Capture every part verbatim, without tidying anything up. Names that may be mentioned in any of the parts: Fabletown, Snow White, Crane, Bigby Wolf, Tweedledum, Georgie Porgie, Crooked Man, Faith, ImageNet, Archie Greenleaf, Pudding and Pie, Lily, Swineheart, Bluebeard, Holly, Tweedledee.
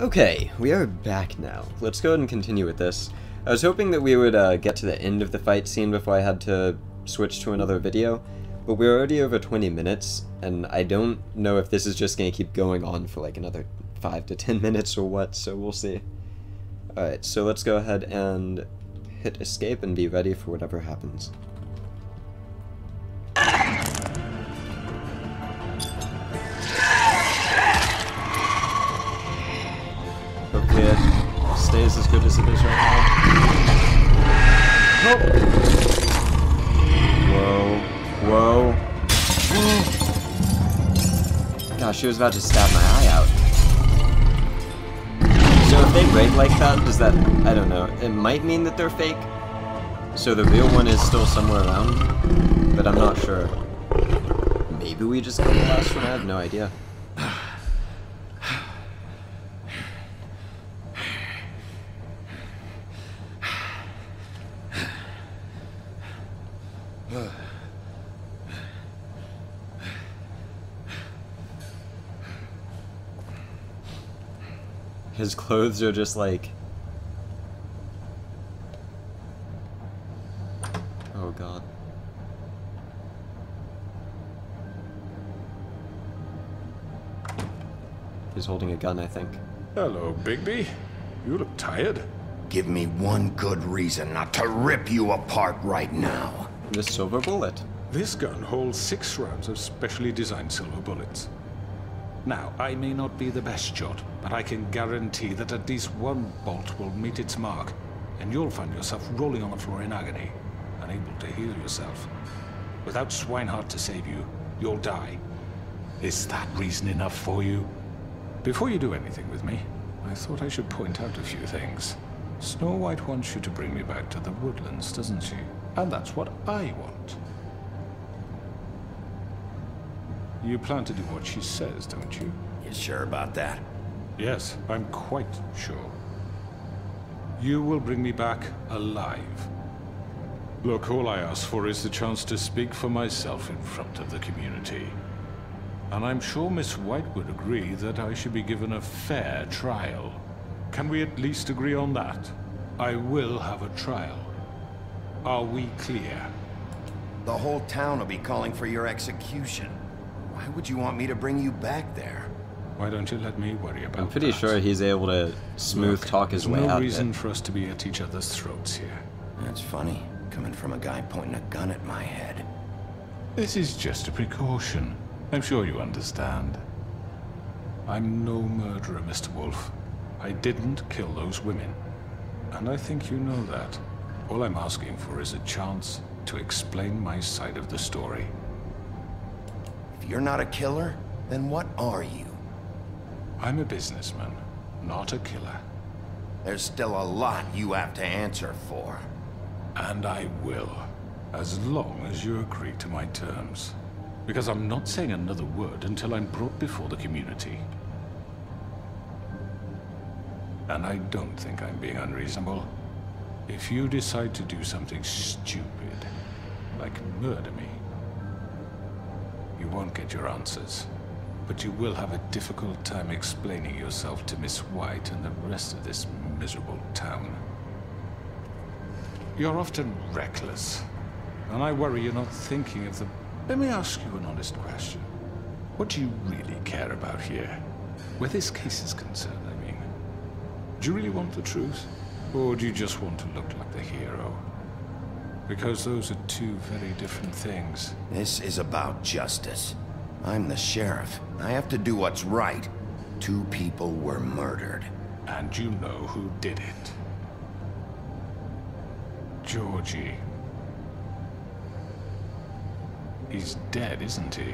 Okay, we are back now. Let's go ahead and continue with this. I was hoping that we would uh, get to the end of the fight scene before I had to switch to another video, but we're already over twenty minutes, and I don't know if this is just going to keep going on for like another five to ten minutes or what, so we'll see. Alright, so let's go ahead and hit escape and be ready for whatever happens. Hopefully it stays as good as it is right now. Oh. Whoa. Whoa. Gosh, she was about to stab my eye out. So if they break like that, does that... I don't know. It might mean that they're fake. So the real one is still somewhere around. But I'm not sure. Maybe we just got the last one? I have no idea. His clothes are just like... Oh god. He's holding a gun, I think. Hello, Bigby. You look tired. Give me one good reason not to rip you apart right now. The silver bullet. This gun holds six rounds of specially designed silver bullets. Now, I may not be the best shot, but I can guarantee that at least one bolt will meet its mark, and you'll find yourself rolling on the floor in agony, unable to heal yourself. Without Swineheart to save you, you'll die. Is that reason enough for you? Before you do anything with me, I thought I should point out a few things. Snow White wants you to bring me back to the woodlands, doesn't she? And that's what I want. You plan to do what she says, don't you? You sure about that? Yes, I'm quite sure. You will bring me back alive. Look, all I ask for is the chance to speak for myself in front of the community. And I'm sure Miss White would agree that I should be given a fair trial. Can we at least agree on that? I will have a trial. Are we clear? The whole town will be calling for your execution. Why would you want me to bring you back there? Why don't you let me worry about that? I'm pretty that? sure he's able to smooth Look, talk his way no out. There's no reason for us to be at each other's throats here. That's funny, coming from a guy pointing a gun at my head. This is just a precaution. I'm sure you understand. I'm no murderer, Mister Wolf. I didn't kill those women. And I think you know that. All I'm asking for is a chance to explain my side of the story. You're not a killer? Then what are you? I'm a businessman, not a killer. There's still a lot you have to answer for. And I will, as long as you agree to my terms. Because I'm not saying another word until I'm brought before the community. And I don't think I'm being unreasonable. If you decide to do something stupid, like murder me, you won't get your answers, but you will have a difficult time explaining yourself to Miss White and the rest of this miserable town. You're often reckless, and I worry you're not thinking of the... Let me ask you an honest question. What do you really care about here? Where this case is concerned, I mean. Do you really want the truth? Or do you just want to look like the hero? Because those are two very different things. This is about justice. I'm the sheriff. I have to do what's right. Two people were murdered. And you know who did it. Georgie. He's dead, isn't he?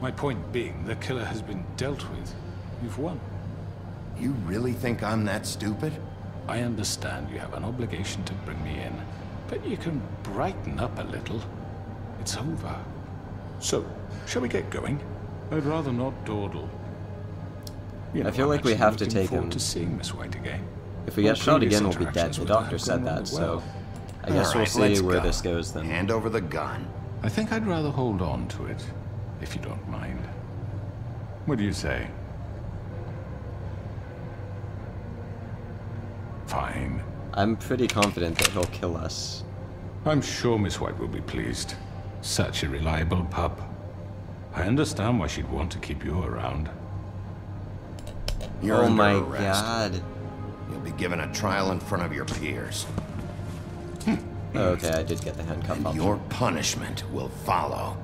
My point being, the killer has been dealt with. You've won. You really think I'm that stupid? I understand you have an obligation to bring me in, but you can brighten up a little. It's over. So, shall we get going? I'd rather not dawdle. You know, I feel like we have to take him. To seeing Miss White again. If we get shot again, we'll be dead. The doctor said that, so I guess we'll see where this goes then. Hand over the gun. I think I'd rather hold on to it, if you don't mind. What do you say? I'm pretty confident that he'll kill us. I'm sure Miss White will be pleased. Such a reliable pup. I understand why she'd want to keep you around. You're oh my arrest. God. You'll be given a trial in front of your peers. Okay, I did get the handcuff off. Your punishment will follow.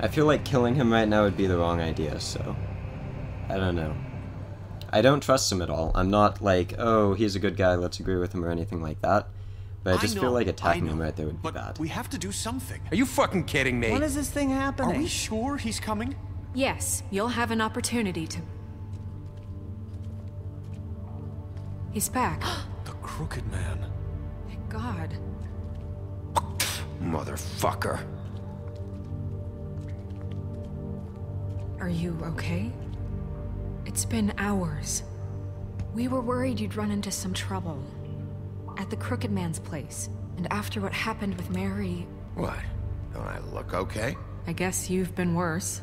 I feel like killing him right now would be the wrong idea, so... I don't know. I don't trust him at all. I'm not like, oh, he's a good guy, let's agree with him or anything like that. But I just I know, feel like attacking know, him right there would be bad. We have to do something. Are you fucking kidding me? When is this thing happening? Are we sure he's coming? Yes, you'll have an opportunity to... He's back. The Crooked Man. Thank God. Motherfucker. Are you okay? It's been hours. We were worried you'd run into some trouble. At the Crooked Man's place. And after what happened with Mary... What? Don't I look okay? I guess you've been worse.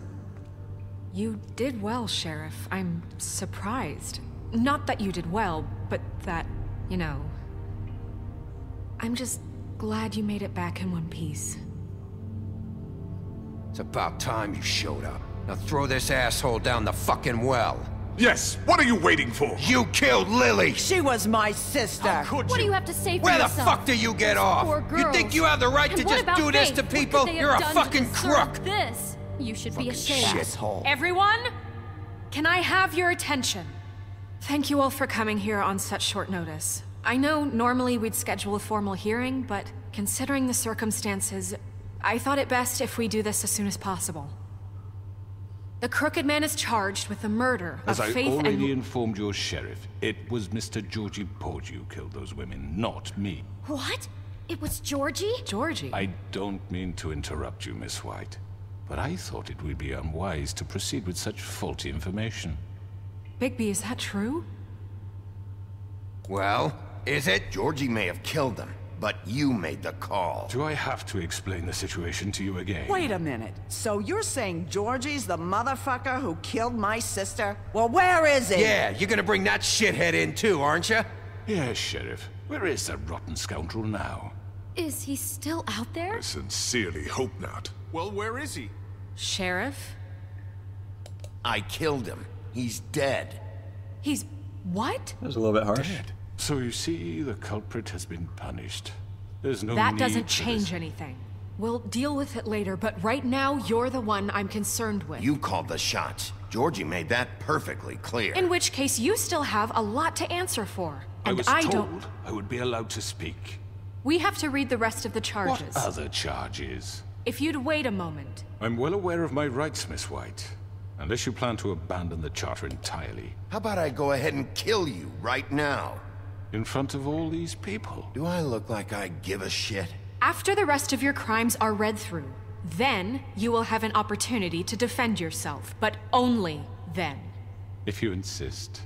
You did well, Sheriff. I'm surprised. Not that you did well, but that, you know... I'm just glad you made it back in one piece. It's about time you showed up. Now throw this asshole down the fucking well. Yes, what are you waiting for? You killed Lily! She was my sister! How could you? What do you have to say for yourself? Where the fuck do you get off? You think you have the right to just do this to people? You're a fucking crook! This? You should be ashamed. Shithole. Everyone, can I have your attention? Thank you all for coming here on such short notice. I know normally we'd schedule a formal hearing, but considering the circumstances, I thought it best if we do this as soon as possible. The Crooked Man is charged with the murder of Faith and... As I already informed your sheriff, it was Mister Georgie Porgie who killed those women, not me. What? It was Georgie? Georgie? I don't mean to interrupt you, Miss White, but I thought it would be unwise to proceed with such faulty information. Bigby, is that true? Well, is it? Georgie may have killed them, but you made the call. Do I have to explain the situation to you again? Wait a minute. So you're saying Georgie's the motherfucker who killed my sister? Well, where is he? Yeah, you're gonna bring that shithead in too, aren't you? Yeah, Sheriff. Where is that rotten scoundrel now? Is he still out there? I sincerely hope not. Well, where is he? Sheriff? I killed him. He's dead. He's... what? That was a little bit harsh. Dead. So you see, the culprit has been punished. There's no need for this. That doesn't change anything. We'll deal with it later, but right now, you're the one I'm concerned with. You called the shots. Georgie made that perfectly clear. In which case, you still have a lot to answer for. And I was told I would be allowed to speak. We have to read the rest of the charges. What other charges? If you'd wait a moment. I'm well aware of my rights, Miss White. Unless you plan to abandon the charter entirely. How about I go ahead and kill you right now? In front of all these people. Do I look like I give a shit? After the rest of your crimes are read through, then you will have an opportunity to defend yourself, but only then. If you insist.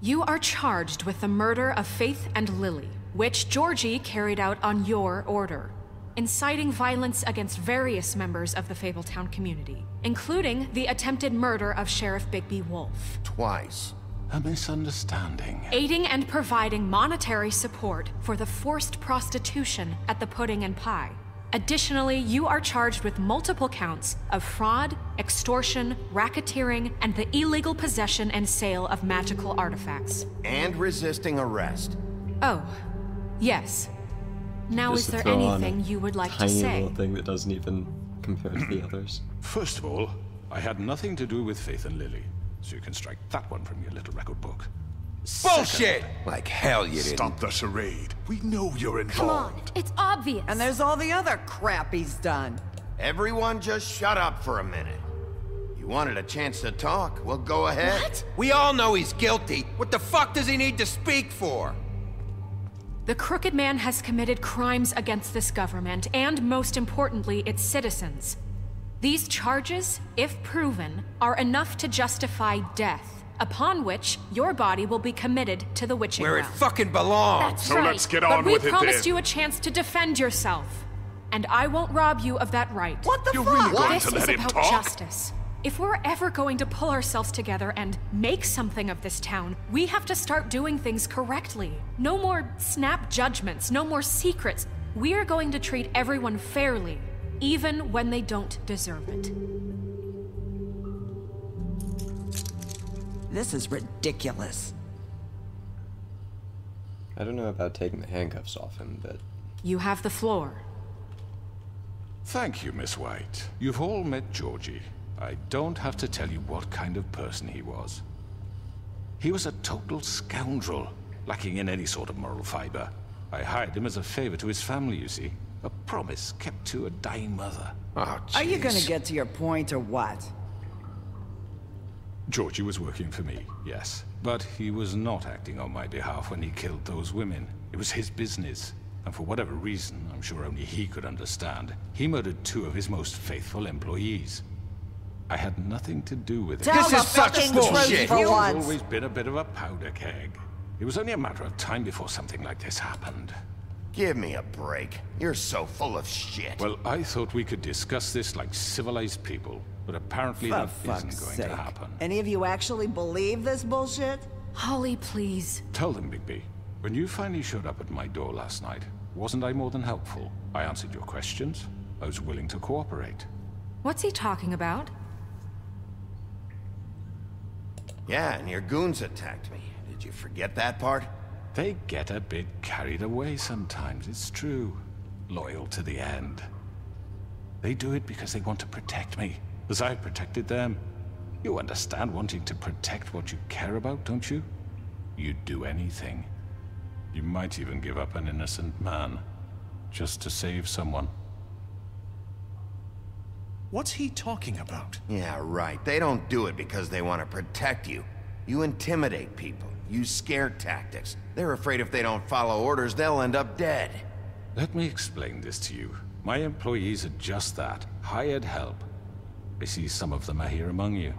You are charged with the murder of Faith and Lily, which Georgie carried out on your order, inciting violence against various members of the Fabletown community, including the attempted murder of Sheriff Bigby Wolf. Twice. A misunderstanding. Aiding and providing monetary support for the forced prostitution at the Pudding and Pie. Additionally, you are charged with multiple counts of fraud, extortion, racketeering, and the illegal possession and sale of magical artifacts. And resisting arrest. Oh, yes. Now, is there anything you would like to say? Tiny little thing that doesn't even compare to the others. First of all, I had nothing to do with Faith and Lily. So you can strike that one from your little record book. Bullshit! Second, like hell you didn't. Stop the charade. We know you're involved. Come on, it's obvious. And there's all the other crap he's done. Everyone just shut up for a minute. You wanted a chance to talk, well go ahead. What? We all know he's guilty. What the fuck does he need to speak for? The Crooked Man has committed crimes against this government, and most importantly, its citizens. These charges, if proven, are enough to justify death, upon which your body will be committed to the witching where realm. Where it fucking belongs! That's so right. Let's get on with it then. But we promised you a chance to defend yourself, and I won't rob you of that right. What the fuck? You're really going to let him talk? This is about justice. If we're ever going to pull ourselves together and make something of this town, we have to start doing things correctly. No more snap judgments, no more secrets. We're going to treat everyone fairly, even when they don't deserve it. This is ridiculous. I don't know about taking the handcuffs off him, but... You have the floor. Thank you, Miss White. You've all met Georgie. I don't have to tell you what kind of person he was. He was a total scoundrel, lacking in any sort of moral fiber. I hired him as a favor to his family, you see. A promise kept to a dying mother. Oh, geez. Are you gonna get to your point or what? Georgie was working for me, yes. But he was not acting on my behalf when he killed those women. It was his business. And for whatever reason, I'm sure only he could understand, he murdered two of his most faithful employees. I had nothing to do with it. Tell this is such bullshit! You've always been a bit of a powder keg. It was only a matter of time before something like this happened. Give me a break. You're so full of shit. Well, I thought we could discuss this like civilized people, but apparently that isn't going to happen. Any of you actually believe this bullshit? Holly, please. Tell them, Bigby. When you finally showed up at my door last night, wasn't I more than helpful? I answered your questions. I was willing to cooperate. What's he talking about? Yeah, and your goons attacked me. Did you forget that part? They get a bit carried away sometimes, it's true. Loyal to the end. They do it because they want to protect me, as I protected them. You understand wanting to protect what you care about, don't you? You'd do anything. You might even give up an innocent man, just to save someone. What's he talking about? Yeah, right. They don't do it because they want to protect you. You intimidate people. Use scare tactics. They're afraid if they don't follow orders, they'll end up dead. Let me explain this to you. My employees are just that. Hired help. I see some of them are here among you.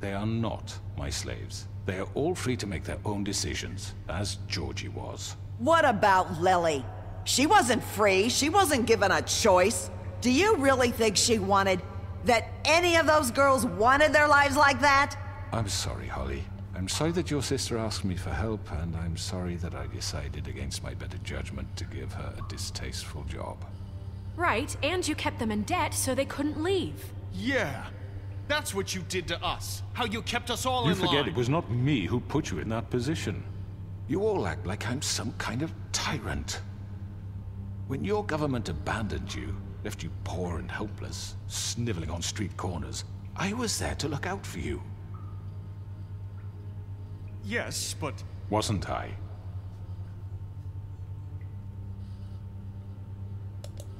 They are not my slaves. They are all free to make their own decisions, as Georgie was. What about Lily? She wasn't free. She wasn't given a choice. Do you really think she wanted that any of those girls wanted their lives like that? I'm sorry, Holly. I'm sorry that your sister asked me for help, and I'm sorry that I decided against my better judgment to give her a distasteful job. Right, and you kept them in debt so they couldn't leave. Yeah, that's what you did to us. How you kept us all in line. You forget it was not me who put you in that position. You all act like I'm some kind of tyrant. When your government abandoned you, left you poor and helpless, sniveling on street corners. I was there to look out for you. Yes, but... Wasn't I?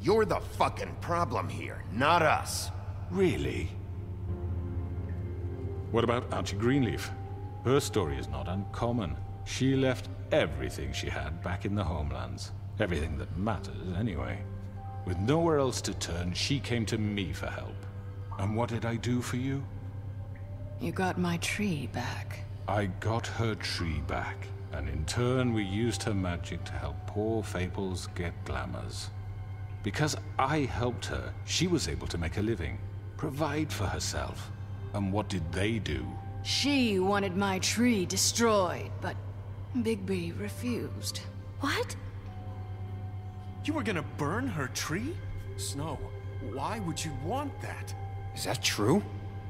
You're the fucking problem here, not us. Really? What about Archie Greenleaf? Her story is not uncommon. She left everything she had back in the homelands. Everything that matters, anyway. With nowhere else to turn, she came to me for help. And what did I do for you? You got my tree back. I got her tree back, and in turn we used her magic to help poor Fables get glamours. Because I helped her, she was able to make a living, provide for herself. And what did they do? She wanted my tree destroyed, but Bigby refused. What? You were gonna burn her tree? Snow, why would you want that? Is that true?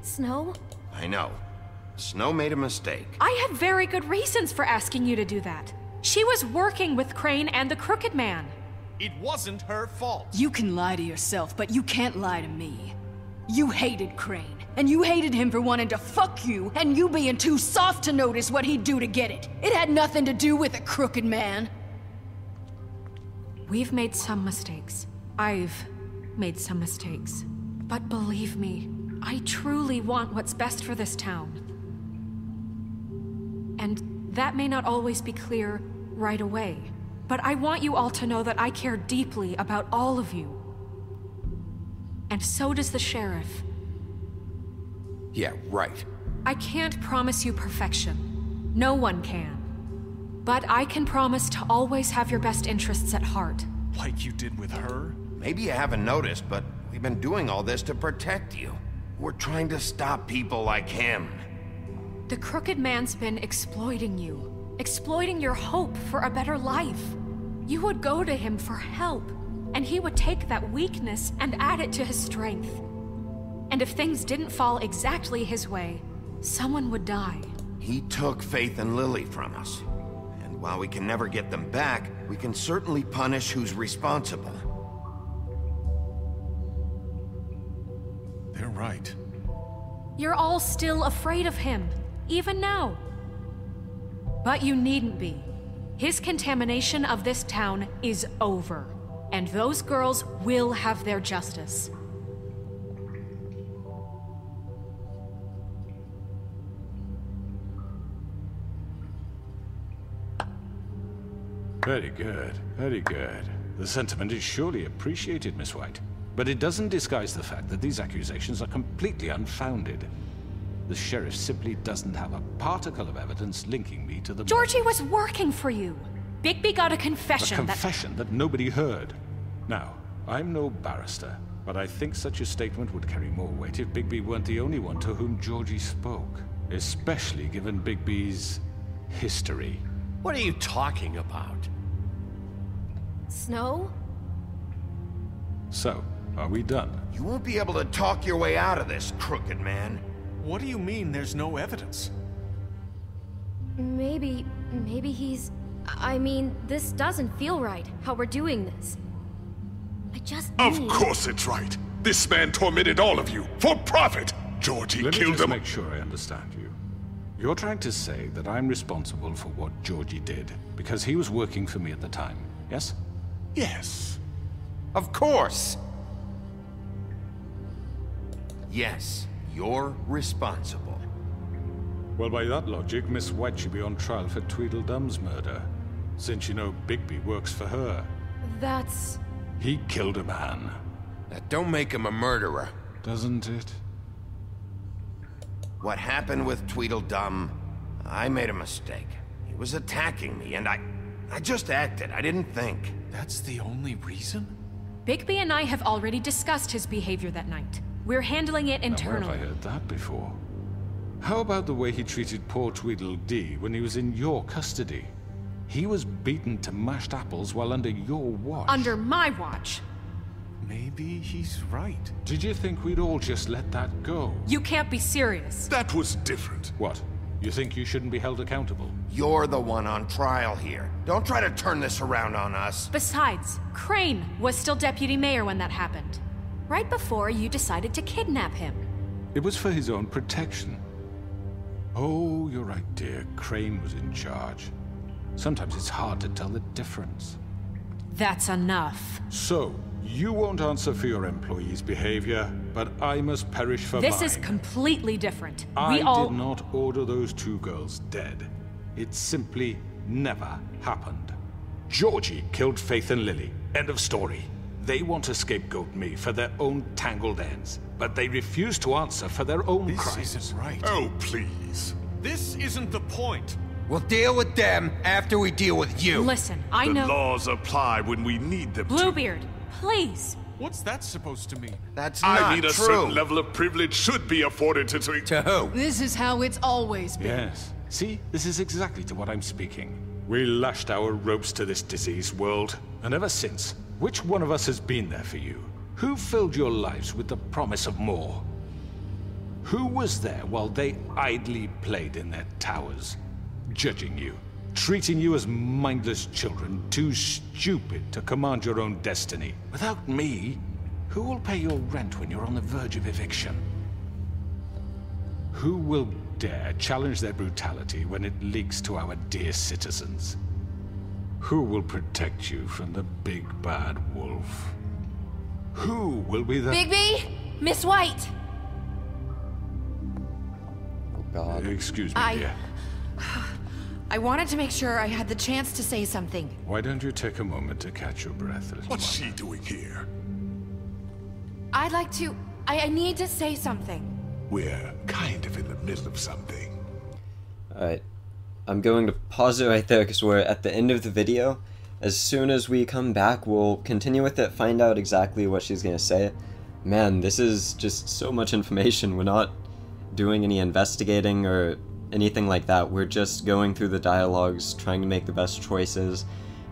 Snow? I know. Snow made a mistake. I had very good reasons for asking you to do that. She was working with Crane and the Crooked Man. It wasn't her fault. You can lie to yourself, but you can't lie to me. You hated Crane, and you hated him for wanting to fuck you, and you being too soft to notice what he'd do to get it. It had nothing to do with the Crooked Man. We've made some mistakes. I've made some mistakes. But believe me, I truly want what's best for this town. And that may not always be clear right away, but I want you all to know that I care deeply about all of you. And so does the sheriff. Yeah, right. I can't promise you perfection. No one can. But I can promise to always have your best interests at heart. Like you did with her? Maybe you haven't noticed, but we've been doing all this to protect you. We're trying to stop people like him. The Crooked Man's been exploiting you. Exploiting your hope for a better life. You would go to him for help, and he would take that weakness and add it to his strength. And if things didn't fall exactly his way, someone would die. He took Faith and Lily from us. And while we can never get them back, we can certainly punish who's responsible. They're right. You're all still afraid of him, even now. But you needn't be. His contamination of this town is over, and those girls will have their justice. Very good, very good. The sentiment is surely appreciated, Miss White. But it doesn't disguise the fact that these accusations are completely unfounded. The sheriff simply doesn't have a particle of evidence linking me to the... Georgie was working for you! Bigby got a confession that... A confession that... that nobody heard. Now, I'm no barrister, but I think such a statement would carry more weight if Bigby weren't the only one to whom Georgie spoke. Especially given Bigby's... history. What are you talking about? Snow? So, are we done? You won't be able to talk your way out of this, Crooked Man. What do you mean there's no evidence? Maybe... maybe he's... I mean, this doesn't feel right, how we're doing this. I just need... Of course it's right! This man tormented all of you, for profit! Georgie killed them... Let me just make sure I understand you. You're trying to say that I'm responsible for what Georgie did, because he was working for me at the time, yes? Yes. Of course! Yes. You're responsible. Well, by that logic, Miss White should be on trial for Tweedledum's murder, since you know Bigby works for her. That's... He killed a man. That don't make him a murderer. Doesn't it? What happened with Tweedledum, I made a mistake. He was attacking me, and I... I just acted. I didn't think. That's the only reason? Bigby and I have already discussed his behavior that night. We're handling it internally. Now, where have I heard that before? How about the way he treated poor Tweedledee when he was in your custody? He was beaten to mashed apples while under your watch. Under my watch? Maybe he's right. Did you think we'd all just let that go? You can't be serious. That was different. What? You think you shouldn't be held accountable? You're the one on trial here. Don't try to turn this around on us. Besides, Crane was still deputy mayor when that happened. Right before you decided to kidnap him. It was for his own protection. Oh, you're right, dear. Crane was in charge. Sometimes it's hard to tell the difference. That's enough. So, you won't answer for your employees' behavior, but I must perish for this mine. This is completely different. We I all... did not order those two girls dead. It simply never happened. Georgie killed Faith and Lily. End of story. They want to scapegoat me for their own tangled ends, but they refuse to answer for their own crimes. This isn't right. Oh, please. This isn't the point. We'll deal with them after we deal with you. Listen, I know... The laws apply when we need them to. Bluebeard, please. What's that supposed to mean? That's not true. I mean a certain level of privilege should be afforded to... To who? This is how it's always been. Yes. See, this is exactly to what I'm speaking. We lashed our ropes to this diseased world, and ever since... Which one of us has been there for you? Who filled your lives with the promise of more? Who was there while they idly played in their towers, judging you, treating you as mindless children, too stupid to command your own destiny? Without me, who will pay your rent when you're on the verge of eviction? Who will dare challenge their brutality when it leaks to our dear citizens? Who will protect you from the big bad wolf? Who will be the... Bigby! Miss White! Oh, God. Excuse me, I... dear. I wanted to make sure I had the chance to say something. Why don't you take a moment to catch your breath? What's she doing here? I'd like to... I, I need to say something. We're kind of in the middle of something. All right. I'm going to pause it right there because we're at the end of the video. As soon as we come back, we'll continue with it, find out exactly what she's going to say. Man, this is just so much information. We're not doing any investigating or anything like that. We're just going through the dialogues, trying to make the best choices,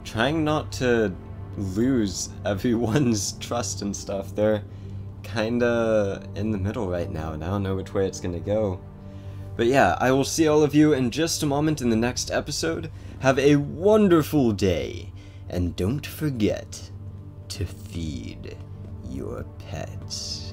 trying not to lose everyone's trust and stuff. They're kinda in the middle right now, and I don't know which way it's gonna go. But yeah, I will see all of you in just a moment in the next episode. Have a wonderful day, and don't forget to feed your pets.